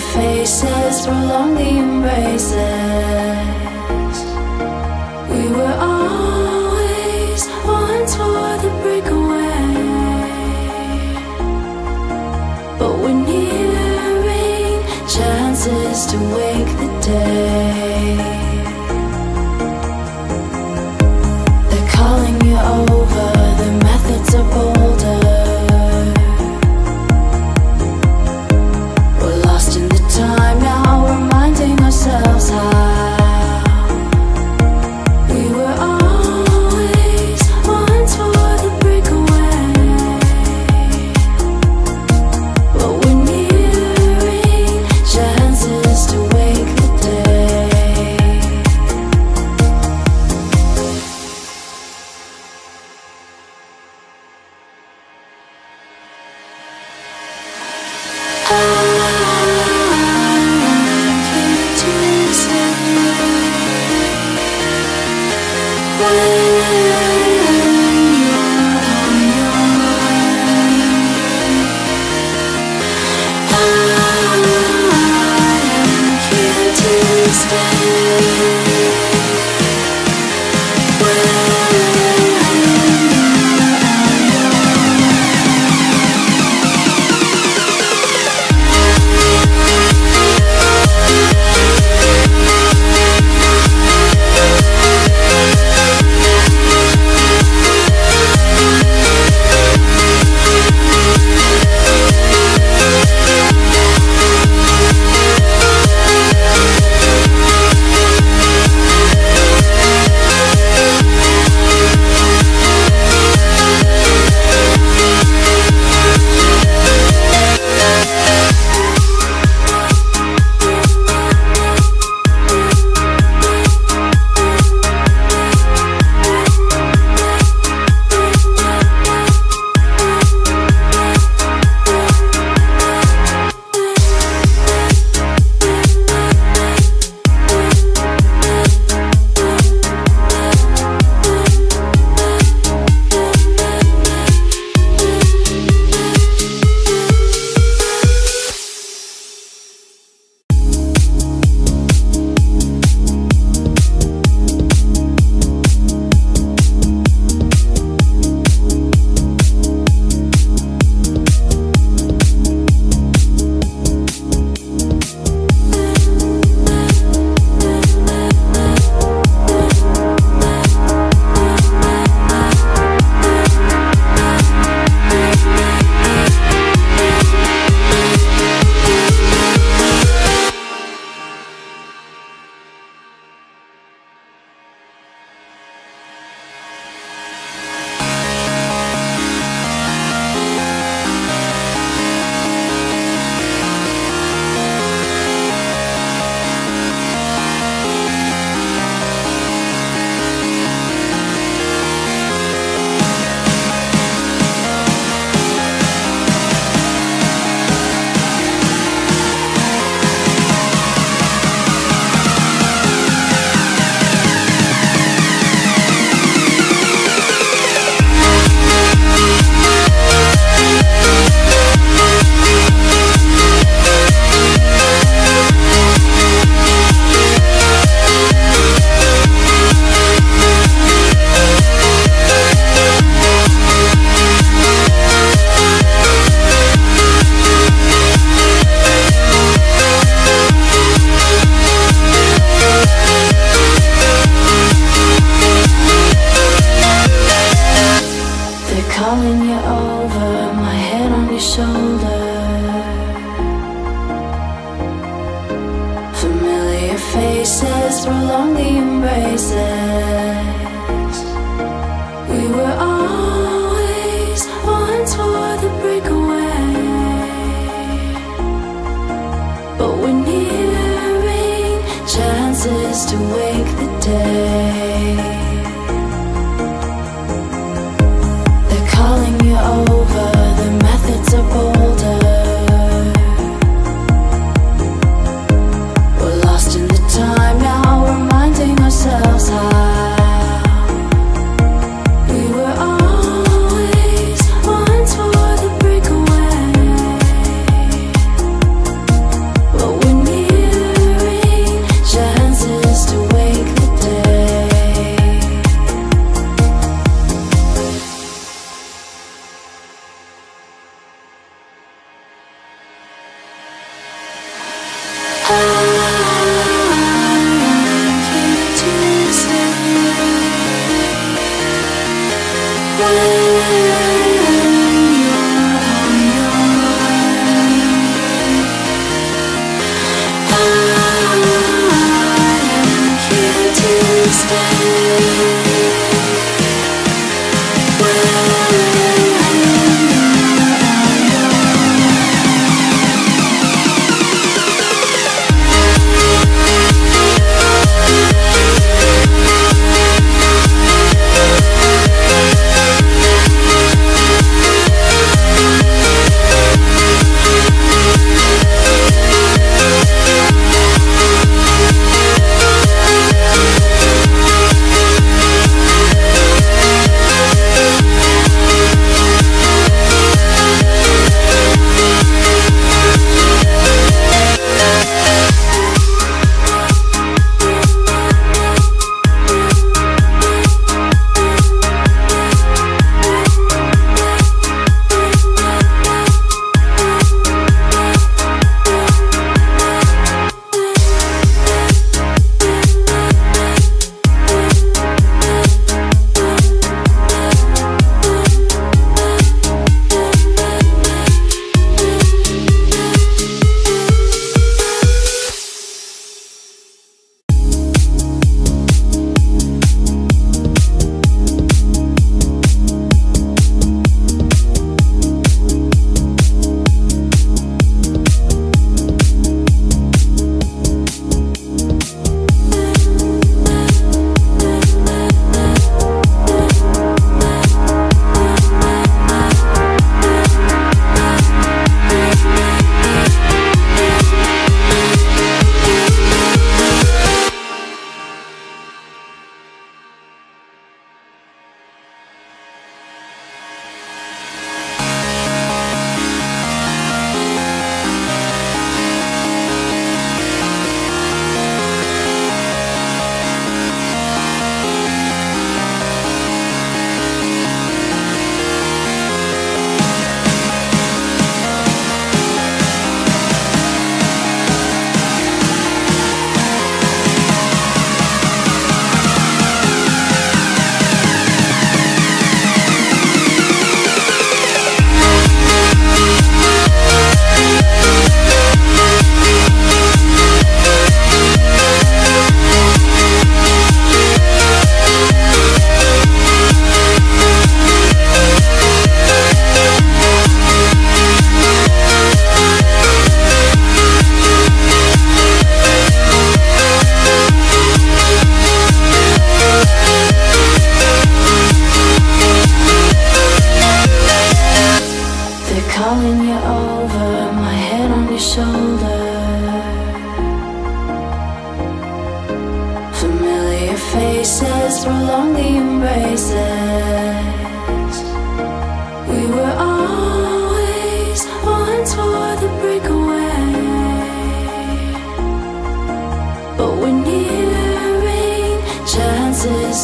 faces prolong the embraces. We were always once for the breakaway, but we're nearing chances to wake the day. They're calling you over, the methods are bolder.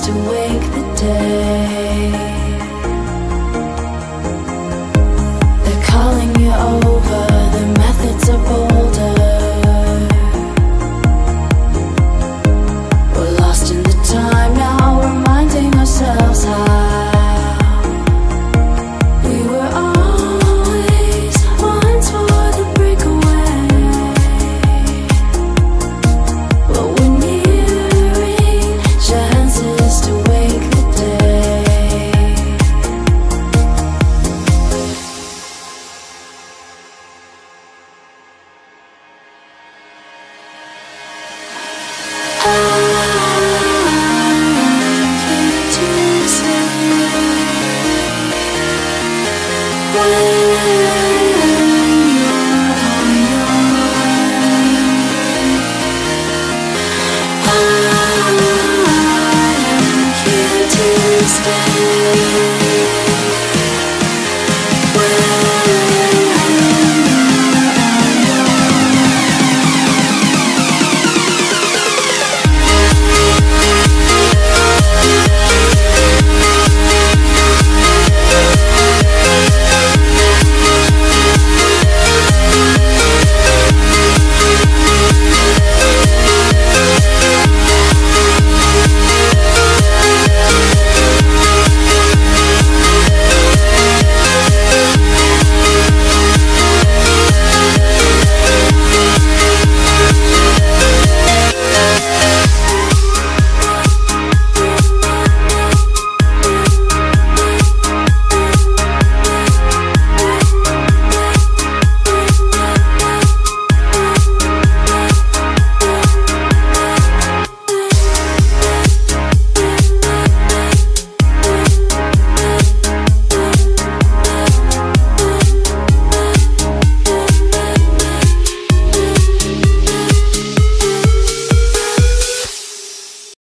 To wake the dead.